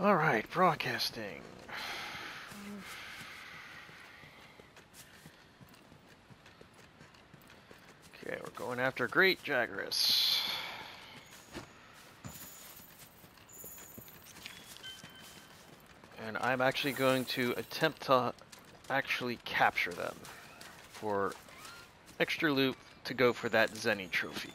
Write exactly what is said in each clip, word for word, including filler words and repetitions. All right, broadcasting. Okay, we're going after Great Jagras. And I'm actually going to attempt to actually capture them for extra loot to go for that Zenny trophy.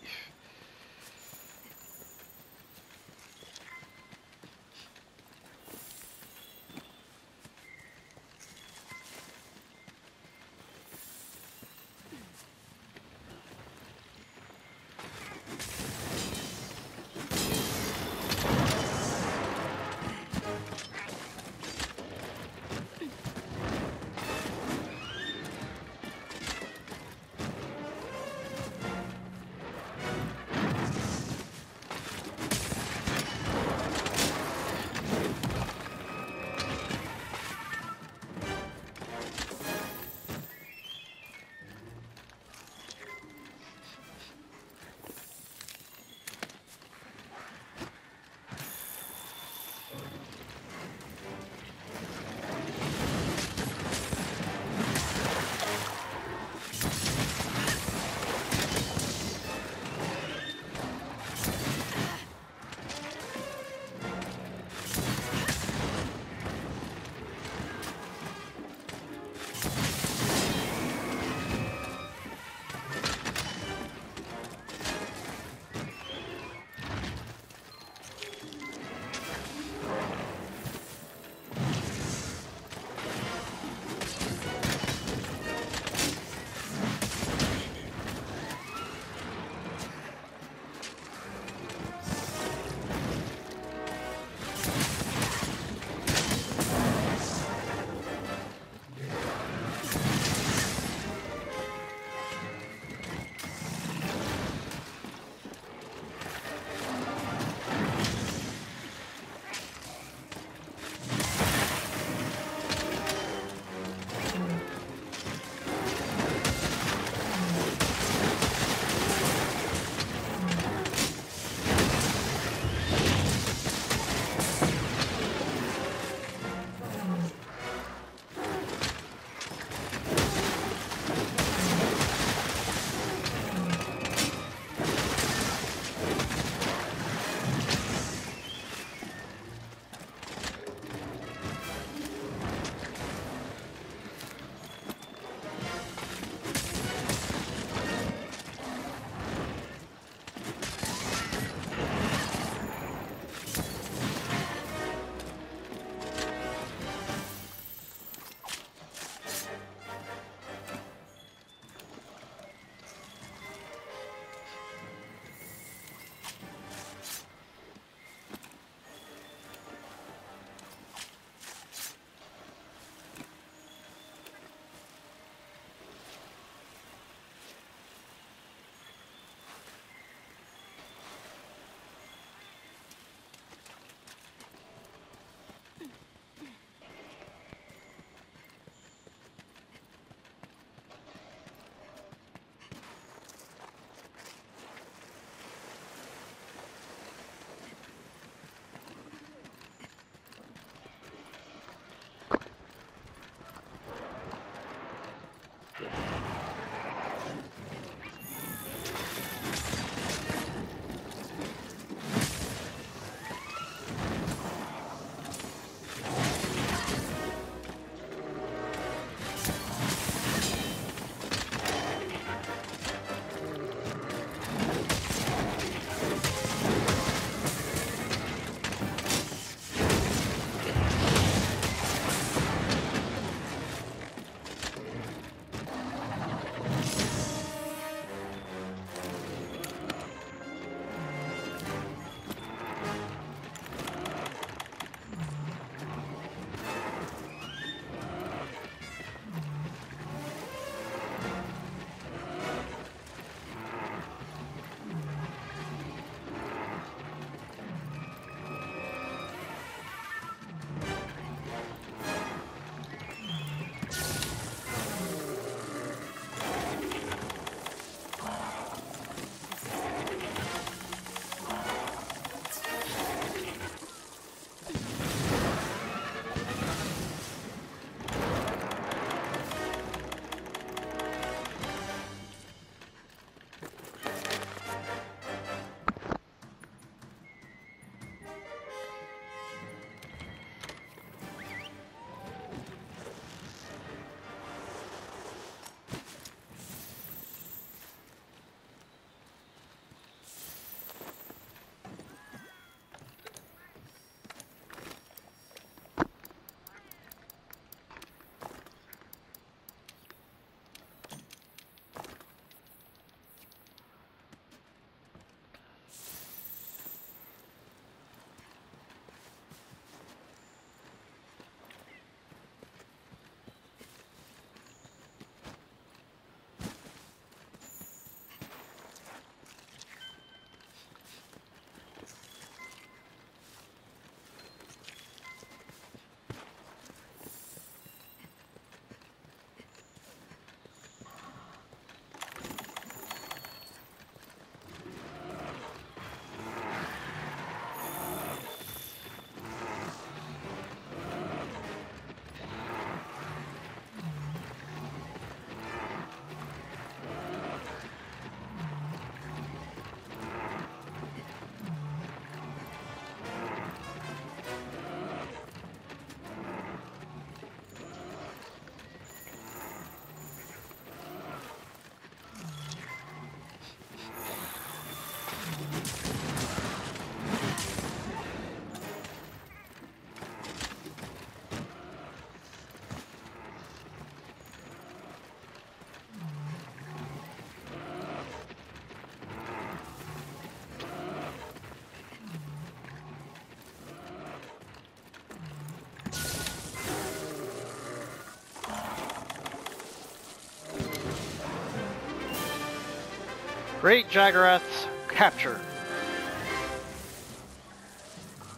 Great Jagras captured.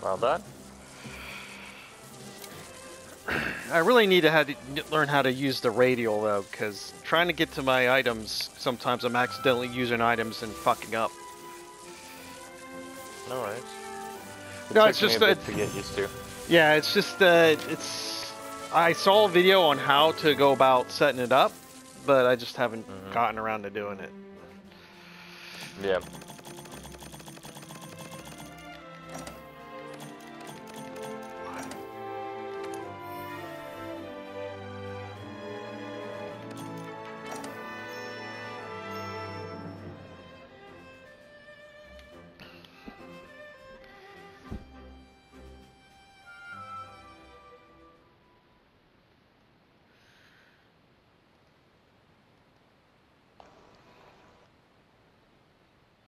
Well done. I really need to, have to learn how to use the radial though, because trying to get to my items, sometimes I'm accidentally using items and fucking up. All right. It no, it's just a bit uh, to get used to. Yeah, it's just uh, it's. I saw a video on how to go about setting it up, but I just haven't mm-hmm. gotten around to doing it. Yeah.